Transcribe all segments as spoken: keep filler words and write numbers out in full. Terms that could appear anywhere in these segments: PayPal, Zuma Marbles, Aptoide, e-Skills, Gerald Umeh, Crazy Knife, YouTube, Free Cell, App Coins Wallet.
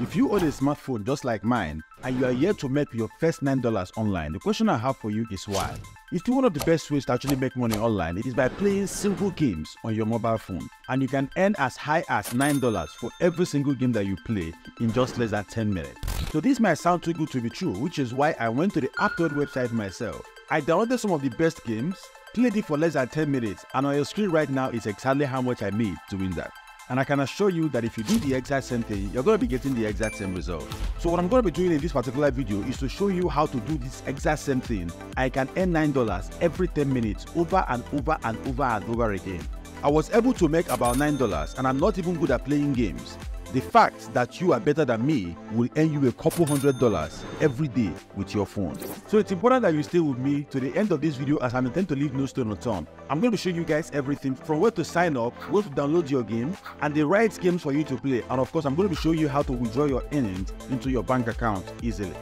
If you own a smartphone just like mine, and you are here to make your first nine dollars online, the question I have for you is why? It's still one of the best ways to actually make money online. It is by playing simple games on your mobile phone, and you can earn as high as nine dollars for every single game that you play in just less than ten minutes. So this might sound too good to be true, which is why I went to the Aptoide website myself. I downloaded some of the best games, played it for less than ten minutes, and on your screen right now is exactly how much I made doing that. And I can assure you that if you do the exact same thing, you're going to be getting the exact same result. So what I'm going to be doing in this particular video is to show you how to do this exact same thing. I can earn nine dollars every ten minutes over and over and over and over again. I was able to make about nine dollars and I'm not even good at playing games. The fact that you are better than me will earn you a couple hundred dollars every day with your phone. So it's important that you stay with me to the end of this video, as I intend to leave no stone unturned. I'm going to show you guys everything from where to sign up, where to download your game, and the right games for you to play. And of course, I'm going to show you how to withdraw your earnings into your bank account easily.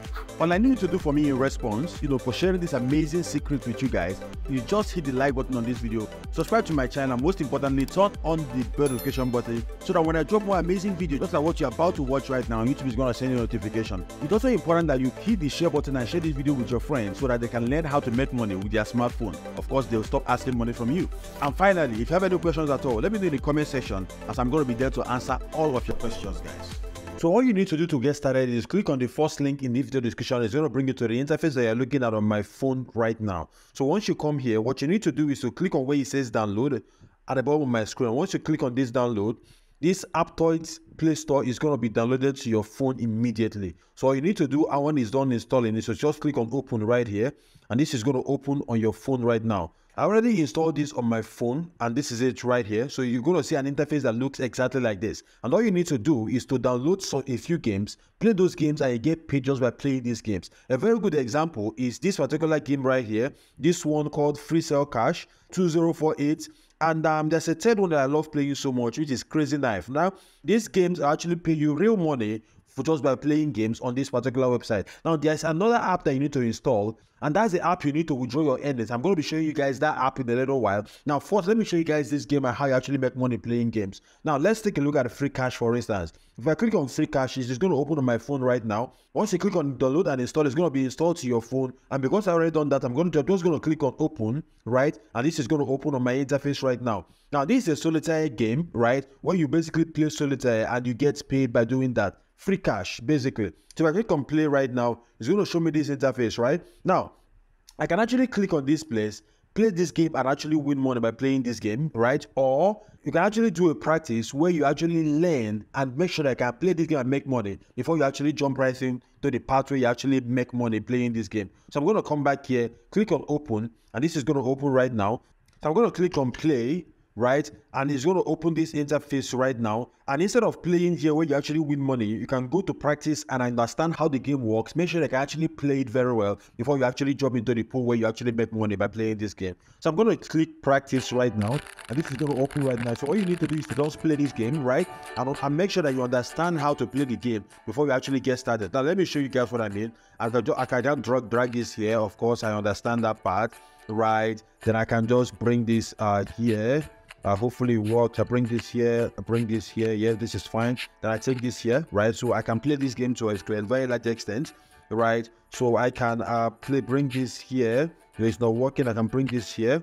All I need you to do for me in response, you know, for sharing this amazing secret with you guys, you just hit the like button on this video, subscribe to my channel, and most importantly, turn on the bell notification button so that when I drop more amazing videos, just like what you're about to watch right now, YouTube is going to send you a notification. It's also important that you hit the share button and share this video with your friends so that they can learn how to make money with their smartphone. Of course, they'll stop asking money from you. And finally, if you have any questions at all, let me know in the comment section, as I'm going to be there to answer all of your questions, guys. So all you need to do to get started is click on the first link in the video description. It's going to bring you to the interface that you're looking at on my phone right now. So once you come here, what you need to do is to click on where it says download at the bottom of my screen. Once you click on this download, this Aptoide Play Store is going to be downloaded to your phone immediately. So all you need to do, and when it's done installing, is to just click on open right here, and this is going to open on your phone right now. I already installed this on my phone, and this is it right here. So you're going to see an interface that looks exactly like this. And all you need to do is to download so a few games, play those games, and you get paid just by playing these games. A very good example is this particular game right here, this one called Free Cell Cash two zero four eight. And um, there's a third one that I love playing so much, which is Crazy Knife. Now, these games actually pay you real money for just by playing games on this particular website. Now, there's another app that you need to install, and that's the app you need to withdraw your earnings. I'm going to be showing you guys that app in a little while. Now, first, let me show you guys this game and how you actually make money playing games. Now, let's take a look at Free Cash, for instance. If I click on Free Cash, it's just going to open on my phone right now. Once you click on download and install, it's going to be installed to your phone. And because I already done that, I'm going to just going to click on open, right? And this is going to open on my interface right now. Now, this is a solitaire game, right? Where you basically play solitaire and you get paid by doing that. Free Cash, basically. So if I click on play right now, it's going to show me this interface, right? Now, I can actually click on this place, play this game, and actually win money by playing this game, right? Or you can actually do a practice where you actually learn and make sure that I can play this game and make money before you actually jump right in to the part where you actually make money playing this game. So I'm going to come back here, click on open, and this is going to open right now. So I'm going to click on play, right? And it's going to open this interface right now. And instead of playing here where you actually win money, you can go to practice and understand how the game works. Make sure that you can actually play it very well before you actually jump into the pool where you actually make money by playing this game. So I'm going to click practice right now, and this is going to open right now. So all you need to do is to just play this game, right? And, and make sure that you understand how to play the game before you actually get started. Now, let me show you guys what I mean. I can, I can just drag, drag this here. Of course, I understand that part, right? Then I can just bring this uh, here. Uh, hopefully it works. I bring this here, I bring this here, yeah, this is fine. Then I take this here, right? So I can play this game to a very large extent, right? So I can uh, play, bring this here. It's not working, I can bring this here.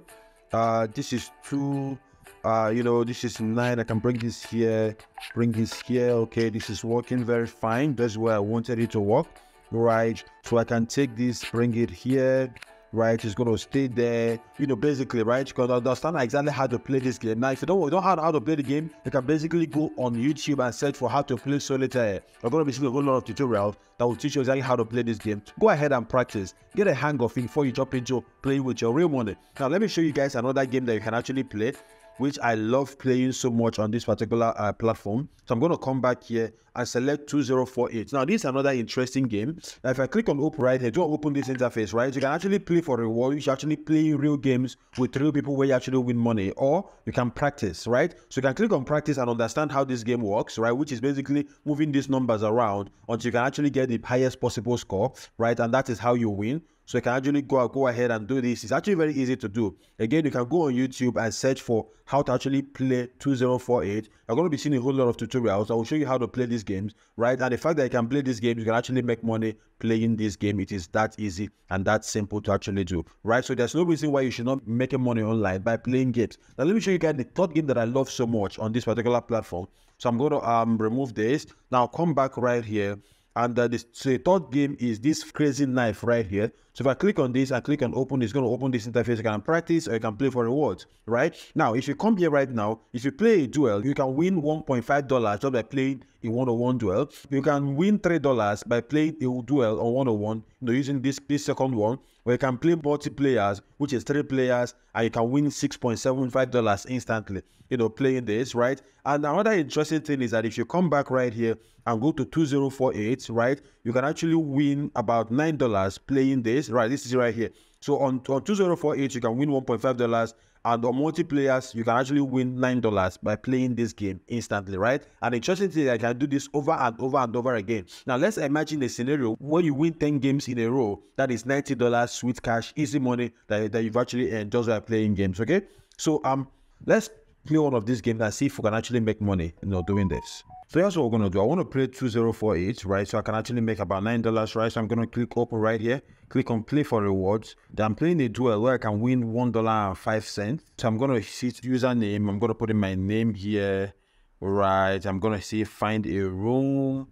Uh, this is two, uh, you know, this is nine, I can bring this here, bring this here. Okay, this is working very fine. That's where I wanted it to work, right? So I can take this, bring it here. Right, it's going to stay there, you know, basically, right? Because I understand exactly how to play this game. Now, if you don't, you don't know how to play the game, you can basically go on YouTube and search for how to play solitaire. I'm going to be seeing a whole lot of tutorials that will teach you exactly how to play this game. Go ahead and practice. Get a hang of it before you jump into playing with your real money. Now, let me show you guys another game that you can actually play, which I love playing so much on this particular uh, platform. So I'm going to come back here and select two zero four eight. Now, this is another interesting game. Now, if I click on open right here, do open this interface, right? You can actually play for reward. You should actually play real games with real people where you actually win money, or you can practice, right? So you can click on practice and understand how this game works, right? Which is basically moving these numbers around until you can actually get the highest possible score, right? And that is how you win. So you can actually go go ahead and do this. It's actually very easy to do. Again, you can go on YouTube and search for how to actually play two zero four eight. I'm going to be seeing a whole lot of tutorials. I will show you how to play these games, right? And the fact that you can play these games, you can actually make money playing this game. It is that easy and that simple to actually do, right? So there's no reason why you should not be making money online by playing games. Now, let me show you guys the third game that I love so much on this particular platform. So I'm going to um, remove this. Now, come back right here. And uh, this, so the third game is this Crazy Knife right here. So if I click on this, I click on open, it's going to open this interface. You can practice or you can play for rewards, right? Now, if you come here right now, if you play a duel, you can win one point five dollars just by playing a one-on-one duel. You can win three dollars by playing a duel or one-on-one, you know, using this, this second one. Or you can play multiplayers, which is three players, and you can win six point seven five dollars instantly, you know, playing this, right? And another interesting thing is that if you come back right here and go to two zero four eight, right, you can actually win about nine dollars playing this, right? This is right here. So on, on two zero four eight, you can win one point five dollars. And on multiplayers, you can actually win nine dollars by playing this game instantly, right? And interesting thing, I can do this over and over and over again. Now, let's imagine a scenario where you win ten games in a row. That is ninety dollars sweet cash, easy money that, that you've actually earned just by playing games, okay? So, um, let's play one of these games and see if we can actually make money, you know, doing this. So here's what we're going to do. I want to play two zero four eight, right? So I can actually make about nine dollars, right? So I'm going to click open right here. Click on play for rewards. Then I'm playing a duel where I can win one dollar and five cents. So I'm going to see username. I'm going to put in my name here, right? I'm going to say find a room.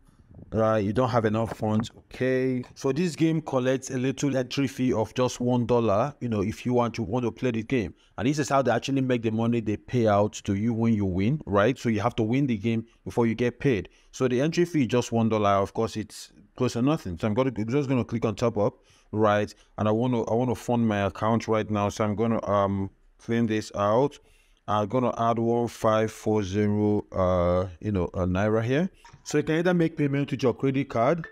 Right, you don't have enough funds, okay? So this game collects a little entry fee of just one dollar, you know, if you want to want to play the game. And this is how they actually make the money they pay out to you when you win, right? So you have to win the game before you get paid. So the entry fee is just one dollar. Of course, it's close to nothing. So I'm going to, I'm just going to click on top up, right? And I want to I want to fund my account right now. So I'm going to um clean this out. I'm gonna add one five four zero, uh, you know, a naira here. So you can either make payment with your credit card,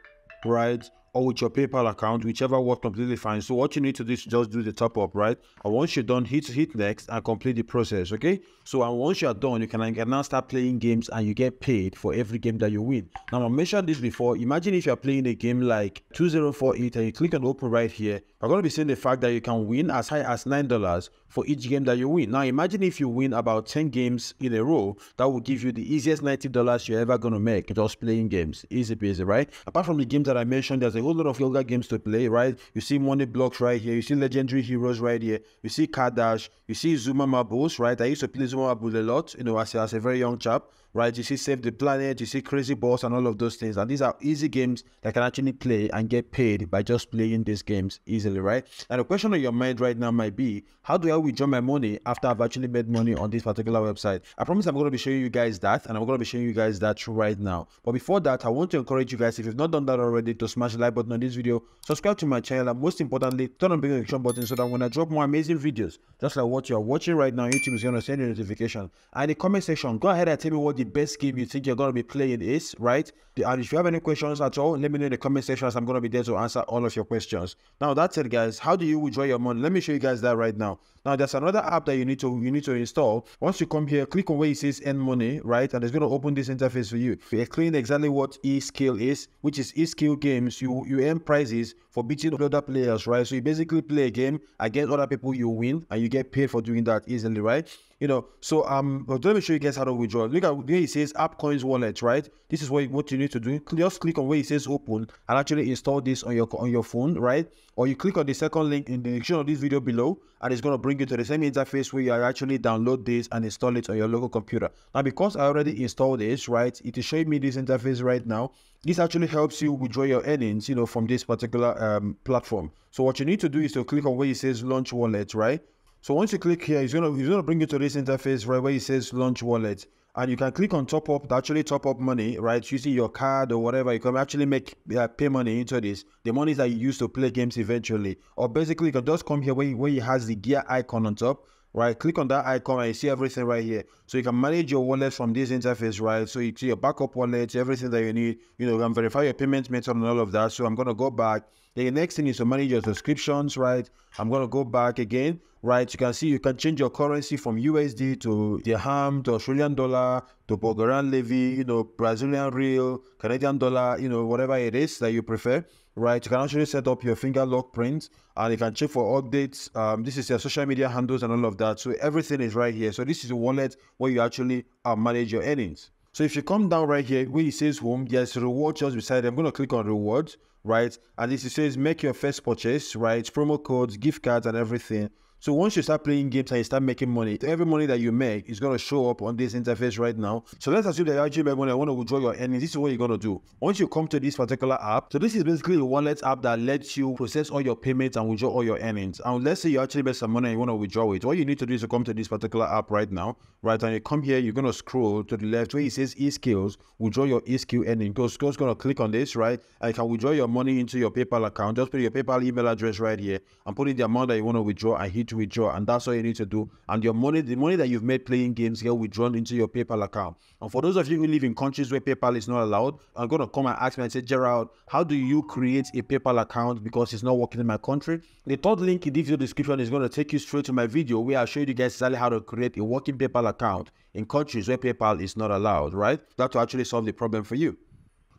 right, or with your PayPal account, whichever works completely fine. So what you need to do is just do the top up, right? And once you're done, hit hit next and complete the process, okay? So and once you're done, you can, you can now start playing games and you get paid for every game that you win. Now I mentioned this before. Imagine if you're playing a game like two zero four eight and you click on open right here. We're going to be seeing the fact that you can win as high as nine dollars for each game that you win. Now, imagine if you win about ten games in a row, that will give you the easiest ninety dollars you're ever going to make just playing games. Easy peasy, right? Apart from the games that I mentioned, there's a whole lot of other games to play, right? You see Money Blocks right here. You see Legendary Heroes right here. You see Card Dash. You see Zuma Marbles, right? I used to play Zuma Marbles a lot, you know, as, as a very young chap, right? You see Save the Planet. You see Crazy Boss and all of those things. And these are easy games that can actually play and get paid by just playing these games easily. Right? And the question on your mind right now might be, how do I withdraw my money after I've actually made money on this particular website? I promise I'm going to be showing you guys that, and I'm going to be showing you guys that right now. But before that, I want to encourage you guys, if you've not done that already, to smash the like button on this video, subscribe to my channel, and most importantly, turn on the notification button so that when I drop more amazing videos, just like what you're watching right now, YouTube is going to send you a notification. And in the comment section, go ahead and tell me what the best game you think you're going to be playing is, right? And if you have any questions at all, let me know in the comment section, as I'm going to be there to answer all of your questions. Now, that's it, guys. How do you withdraw your money? Let me show you guys that right now. Now, there's another app that you need to you need to install. Once you come here, click on where it says earn money, right? And it's going to open this interface for you. You explain exactly what e-skill is, which is e-skill games. You you earn prizes for beating other players, right? So you basically play a game against other people, you win, and you get paid for doing that easily, right? You know, so um, let me show you guys how to withdraw. Look at where it says App Coins Wallet, right? This is what what you need to do. Just click on where it says open and actually install this on your on your phone, right? Or you click on the second link in the description of this video below, and it's going to bring you to the same interface where you actually download this and install it on your local computer. Now, because I already installed this, right? It is showing me this interface right now. This actually helps you withdraw your earnings, you know, from this particular um platform. So what you need to do is to click on where it says launch wallet, right? So once you click here, it's gonna, it's gonna bring you to this interface right where it says launch wallet. And you can click on top up to actually top up money, right? Using your card or whatever, you can actually make uh, pay money into this. The money that you use to play games eventually. Or basically, you can just come here where, where it has the gear icon on top, right? Click on that icon and you see everything right here. So you can manage your wallet from this interface, right? So you see your backup wallet, everything that you need. You know, you can verify your payment method and all of that. So I'm going to go back. The next thing is to manage your subscriptions, right? I'm going to go back again. right? You can see you can change your currency from U S D to dirham to Australian dollar to Bulgarian levy, you know, Brazilian real, Canadian dollar, you know, whatever it is that you prefer, right? You can actually set up your finger lock print, and you can check for updates. Um, this is your social media handles and all of that. So everything is right here. So this is a wallet where you actually uh, manage your earnings. So if you come down right here, where it says home, there's a reward just beside it. I'm going to click on rewards, right? And this it says make your first purchase, right? Promo codes, gift cards, and everything. So once you start playing games and you start making money, every money that you make is going to show up on this interface right now. So let's assume that you actually make money. I want to withdraw your earnings. This is what you're going to do. Once you come to this particular app, so this is basically a wallet app that lets you process all your payments and withdraw all your earnings. And let's say you actually make some money and you want to withdraw it. All you need to do is to come to this particular app right now, right? And you come here, you're going to scroll to the left where it says e-Skills, withdraw your e-Skill earnings. Because so it's going to click on this, right? And you can withdraw your money into your PayPal account. Just put your PayPal email address right here and put in the amount that you want to withdraw and hit to withdraw, and that's all you need to do. And your money, the money that you've made playing games, get withdrawn into your PayPal account. And for those of you who live in countries where PayPal is not allowed, I'm gonna come and ask me and say, Gerald, how do you create a PayPal account because it's not working in my country? The third link in the video description is gonna take you straight to my video where I'll show you guys exactly how to create a working PayPal account in countries where PayPal is not allowed, right? That will actually solve the problem for you.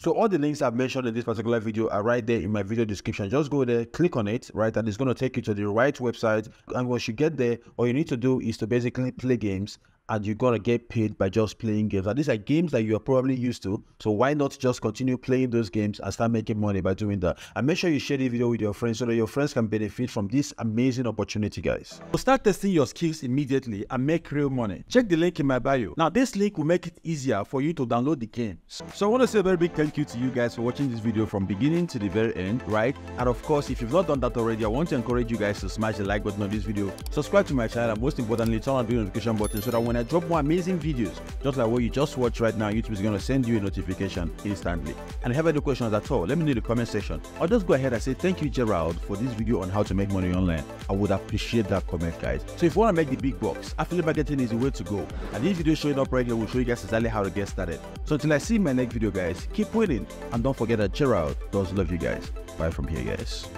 So all the links I've mentioned in this particular video are right there in my video description. Just go there, click on it, right? And it's going to take you to the right website. And once you get there, all you need to do is to basically play games, and you're going to get paid by just playing games. And these are games that you're probably used to. So why not just continue playing those games and start making money by doing that? And make sure you share the video with your friends so that your friends can benefit from this amazing opportunity, guys. So start testing your skills immediately and make real money. Check the link in my bio. Now, this link will make it easier for you to download the game. So I want to say a very big thank you to you guys for watching this video from beginning to the very end, right? And of course, if you've not done that already, I want to encourage you guys to smash the like button on this video, subscribe to my channel, and most importantly, turn on the notification button so that when I drop more amazing videos just like what you just watched right now, YouTube is going to send you a notification instantly. And if you have any questions at all, let me know in the comment section, or just go ahead and say thank you, Gerald, for this video on how to make money online. I would appreciate that comment, guys. So if you want to make the big bucks, affiliate marketing is the way to go, and this video showing up right here will show you guys exactly how to get started. So until I see my next video, guys, keep winning, and don't forget that Gerald does love you guys. Bye from here, guys.